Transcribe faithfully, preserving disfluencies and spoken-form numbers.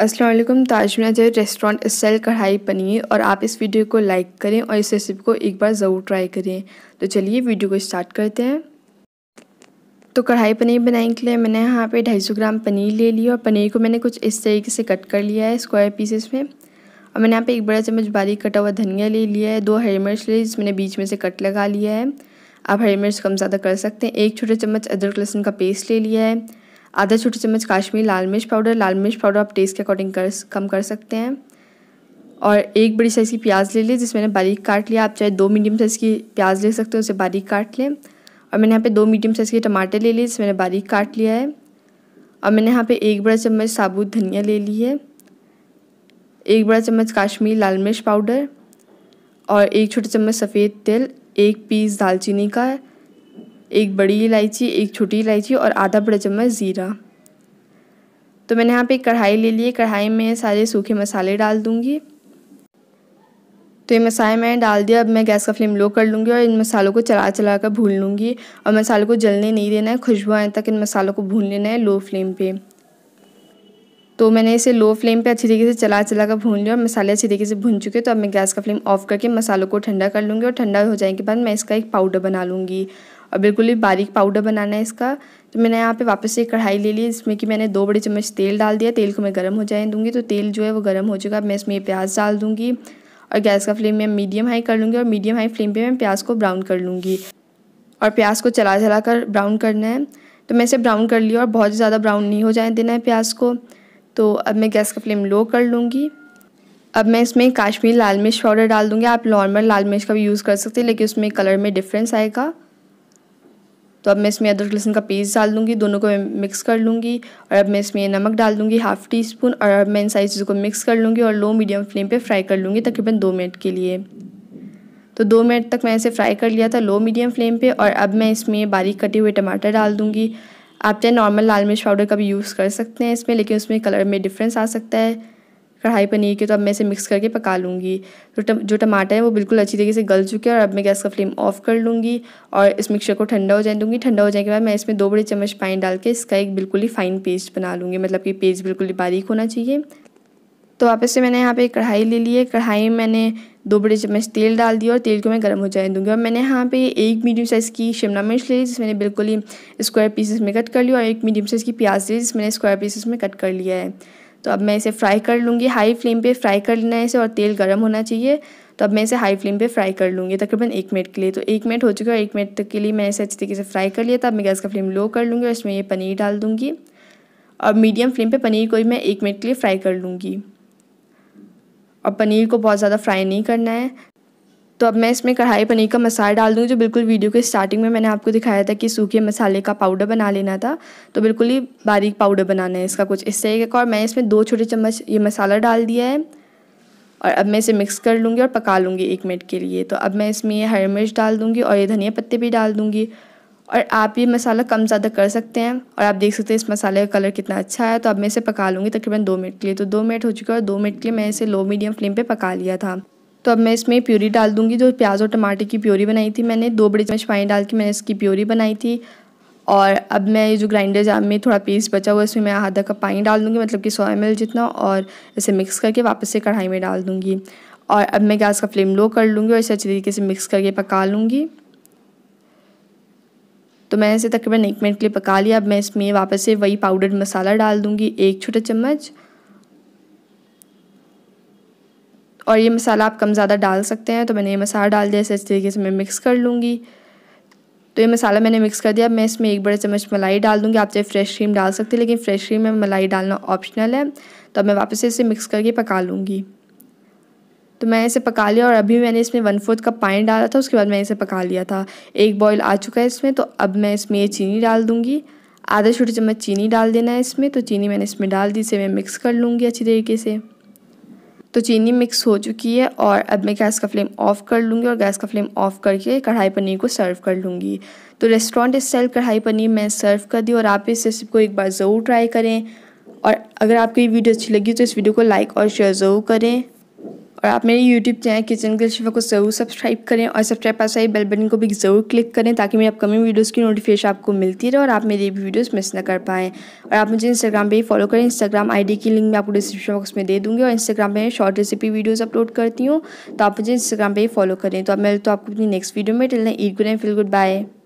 Aslam ताजमज restaurant style कढ़ाई पनीर, और आप इस वीडियो को लाइक करें और इस रेसिपी को एक बार ज़रूर ट्राई करें। तो चलिए वीडियो को स्टार्ट करते हैं। तो कढ़ाई पनीर बनाने के लिए मैंने यहाँ पे दो सौ पचास ग्राम पनीर ले लिया, और पनीर को मैंने कुछ इस तरीके से कट कर लिया है स्क्वायर पीसेस में। और मैंने यहाँ पे एक बड़ा चम्मच बारीक कटा हुआ धनिया ले लिया है, दो हरी मिर्च ले जिस मैंने बीच में से कट लगा लिया है, आप हरी मिर्च कम ज़्यादा कर सकते हैं। एक छोटे चम्मच अदरक लहसुन का पेस्ट ले लिया है, आधा छोटे चम्मच काश्मीरी लाल मिर्च पाउडर, लाल मिर्च पाउडर आप टेस्ट के अकॉर्डिंग कर कम कर सकते हैं। और एक बड़ी साइज़ की प्याज ले ली जिसे मैंने बारीक काट लिया, आप चाहे दो मीडियम साइज़ की प्याज ले सकते हैं उसे बारीक काट लें। और मैंने यहाँ पे दो मीडियम साइज़ के टमाटर ले लिए जिसे मैंने बारीक काट लिया है। और मैंने यहाँ पे एक बड़ा चम्मच साबुत धनिया ले ली है, एक बड़ा चम्मच काश्मीरी लाल मिर्च पाउडर, और एक छोटे चम्मच सफ़ेद तिल, एक पीस दालचीनी का, एक बड़ी इलायची, एक छोटी इलायची, और आधा बड़ा चम्मच ज़ीरा। तो मैंने यहाँ पे कढ़ाई ले ली है, कढ़ाई में सारे सूखे मसाले डाल दूँगी। तो ये मसाले मैंने डाल दिया। अब मैं गैस का फ्लेम लो कर लूँगी और इन मसालों को चला चला कर भून लूँगी, और मसालों को जलने नहीं देना है, खुशबू आने तक इन मसालों को भून लेना है लो फ्लेम पे। तो मैंने इसे लो फ्लेम पे अच्छी तरीके से चला चला कर भून लिया और मसाले अच्छी तरीके से भून चुके हैं। तो अब मैं गैस का फ्लेम ऑफ करके मसालों को ठंडा कर लूँगी, और ठंडा हो जाने के बाद मैं इसका एक पाउडर बना लूँगी, और बिल्कुल ही बारीक पाउडर बनाना है इसका। तो मैंने यहाँ पे वापस से कढ़ाई ले ली जिसमें कि मैंने दो बड़े चम्मच तेल डाल दिया। तेल को मैं गर्म हो जाने दूँगी। तो तेल जो है वो गर्म हो चुका है। मैं इसमें ये प्याज डाल दूँगी, और गैस का फ्लेम मैं मीडियम हाई कर लूँगी, और मीडियम हाई फ्लेम पे मैं प्याज को ब्राउन कर लूँगी, और प्याज को चला चला कर ब्राउन करना है। तो मैं इसे ब्राउन कर लिया, और बहुत ज़्यादा ब्राउन नहीं हो जाने देना है प्याज को। तो अब मैं गैस का फ्लेम लो कर लूँगी। अब मैं इसमें काश्मीरी लाल मिर्च पाउडर डाल दूँगी। आप नॉर्मल लाल मिर्च का भी यूज़ कर सकते हैं, लेकिन उसमें कलर में डिफरेंस आएगा। तो अब मैं इसमें अदरक लहसुन का पेस्ट डाल दूँगी, दोनों को मैं मिक्स कर लूँगी। और अब मैं इसमें नमक डाल दूँगी हाफ़ टी स्पून, और अब मैं इन सारी चीज़ों को मिक्स कर लूँगी और लो मीडियम फ्लेम पे फ्राई कर लूँगी तकरीबन दो मिनट के लिए। तो दो मिनट तक मैं इसे फ्राई कर लिया था लो मीडियम फ्लेम पे। और अब मैं इसमें बारीक कटे हुए टमाटर डाल दूँगी। आप चाहे नॉर्मल लाल मिर्च पाउडर का भी यूज़ कर सकते हैं इसमें, लेकिन उसमें कलर में डिफरेंस आ सकता है कढ़ाई पनीर के। तो अब मैं इसे मिक्स करके पका लूँगी। तो जो टमाटर है वो बिल्कुल अच्छी तरीके से गल चुके हैं, और अब मैं गैस का फ्लेम ऑफ कर लूँगी और इस मिक्सचर को ठंडा हो जाने दूँगी। ठंडा हो जाने के बाद मैं इसमें दो बड़े चम्मच पानी डाल के इसका एक बिल्कुल ही फाइन पेस्ट बना लूँगी, मतलब कि पेस्ट बिल्कुल ही बारीक होना चाहिए। तो वापस से मैंने यहाँ पे कढ़ाई ले ली है। कढ़ाई में मैंने दो बड़े चम्मच तेल डाल दिया, और तेल को मैं गर्म हो जाने दूँगी। और मैंने यहाँ पे एक मीडियम साइज़ की शिमला मिर्च ले ली जिसमें मैंने बिल्कुल ही स्क्वायर पीसेस में कट कर लिया, और एक मीडियम साइज़ की प्याज ले जिसमें मैंने स्क्वायर पीसेस में कट कर लिया है। तो अब मैं इसे फ्राई कर लूँगी। हाई फ्लेम पे फ्राई कर लेना है इसे, और तेल गर्म होना चाहिए। तो अब मैं इसे हाई फ्लेम पे फ्राई कर लूँगी तकरीबन एक मिनट के लिए। तो एक मिनट हो चुका है, और एक मिनट तक के लिए मैंने इसे अच्छी तरीके से फ्राई कर लिया था। अब मैं गैस का फ्लेम लो कर लूँगी, और इसमें ये पनीर डाल दूँगी, और मीडियम फ्लेम पर पनीर को मैं एक मिनट के लिए फ्राई कर लूँगी। और पनीर को बहुत ज़्यादा फ्राई नहीं करना है। तो अब मैं इसमें कढ़ाई पनीर का मसाला डाल दूँगी, जो बिल्कुल वीडियो के स्टार्टिंग में मैंने आपको दिखाया था कि सूखे मसाले का पाउडर बना लेना था। तो बिल्कुल ही बारीक पाउडर बनाना है इसका कुछ इस तरीके का। और मैं इसमें दो छोटे चम्मच ये मसाला डाल दिया है, और अब मैं इसे मिक्स कर लूँगी और पका लूँगी एक मिनट के लिए। तो अब मैं इसमें ये हरी मिर्च डाल दूँगी, और ये धनिया पत्ते भी डाल दूँगी। और आप ये मसाला कम ज़्यादा कर सकते हैं, और आप देख सकते हैं इस मसाले का कलर कितना अच्छा है। तो अब मैं इसे पका लूँगी तकरीबन दो मिनट के लिए। तो दो मिनट हो चुका है, और दो मिनट के लिए मैं इसे लो मीडियम फ्लेम पर पका लिया था। तो अब मैं इसमें प्यूरी डाल दूँगी, जो प्याज और टमाटर की प्यूरी बनाई थी मैंने। दो बड़े चम्मच पानी डाल के मैंने इसकी प्यूरी बनाई थी। और अब मैं जो ग्राइंडर जार में थोड़ा पेस्ट बचा हुआ है इसमें मैं आधा कप पानी डाल दूँगी, मतलब कि सौ एम एल जितना, और इसे मिक्स करके वापस से कढ़ाई में डाल दूँगी। और अब मैं गैस का फ्लेम लो कर लूँगी, और इसे अच्छी तरीके से मिक्स करके पका लूँगी। तो मैंने इसे तकरीबन एक मिनट के लिए पका लिया। अब मैं इसमें वापस से वही पाउडर मसाला डाल दूँगी, एक छोटा चम्मच। और ये मसाला आप कम ज़्यादा डाल सकते हैं। तो मैंने ये मसाला डाल दिया, इसे इस तरीके से मैं मिक्स कर लूँगी। तो ये मसाला मैंने मिक्स कर दिया। अब मैं इसमें एक बड़े चम्मच मलाई डाल दूँगी। आप चाहे फ्रेश क्रीम डाल सकते हैं, लेकिन फ्रेश क्रीम में मलाई डालना ऑप्शनल है। तो अब मैं वापस से इसे मिक्स करके पका लूँगी। तो मैं इसे पका लिया, और अभी मैंने इसमें वन फोर्थ कप पानी डाला था, उसके बाद मैंने इसे पका लिया था। एक बॉयल आ चुका है इसमें। तो अब मैं इसमें ये चीनी डाल दूँगी, आधा छोटे चम्मच चीनी डाल देना है इसमें। तो चीनी मैंने इसमें डाल दी, इसे मैं मिक्स कर लूँगी अच्छी तरीके से। तो चीनी मिक्स हो चुकी है, और अब मैं गैस का फ्लेम ऑफ़ कर लूँगी, और गैस का फ्लेम ऑफ़ करके कढ़ाई पनीर को सर्व कर लूँगी। तो रेस्टोरेंट स्टाइल कढ़ाई पनीर मैं सर्व कर दी, और आप इस रेसिपी को एक बार ज़रूर ट्राई करें। और अगर आपको ये वीडियो अच्छी लगी तो इस वीडियो को लाइक और शेयर ज़रूर करें, और आप मेरे यूट्यूब चैनल किचन के शिफा को ज़रूर सब्सक्राइब करें और सब्सक्राइब पास आई बेल बटन को भी ज़रूर क्लिक करें ताकि मेरी अपकमिंग वीडियोस की नोटिफिकेशन आपको मिलती रहे और आप मेरी वीडियोस मिस ना कर पाएँ। और आप मुझे इंस्टाग्राम पे ही फॉलो करें, इंस्टाग्राम आईडी की लिंक मैं आपको डिस्क्रिप्शन बॉक्स में दे दूँगी और इंस्टाग्राम पर शॉर्ट रेसिपी वीडियोज़ अपलोड करती हूँ, तो आप मुझे इंस्टाग्राम पर ही फॉलो करें। तो अब मिलते तो आपको अपनी नेक्स्ट वीडियो में। Till then eat good and feel good, bye.